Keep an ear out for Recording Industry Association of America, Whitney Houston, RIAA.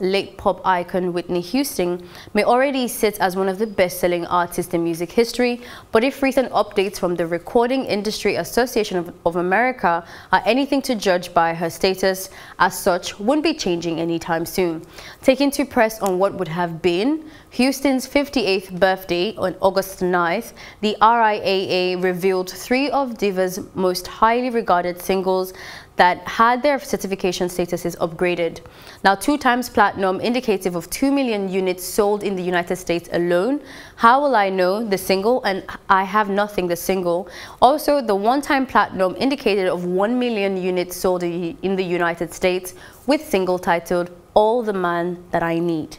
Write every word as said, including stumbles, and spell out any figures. Late pop icon Whitney Houston may already sit as one of the best-selling artists in music history, but if recent updates from the Recording Industry Association of, of America are anything to judge by, her status as such wouldn't be changing anytime soon. Taking to press on what would have been Houston's fifty-eighth birthday on August ninth, the R I A A revealed three of Diva's most highly regarded singles that had their certification statuses upgraded. Now, two times platinum, indicative of two million units sold in the United States alone. How Will I Know, the single, and I Have Nothing, the single. Also, the one-time platinum, indicative of one million units sold in the United States, with single titled All the Man That I Need.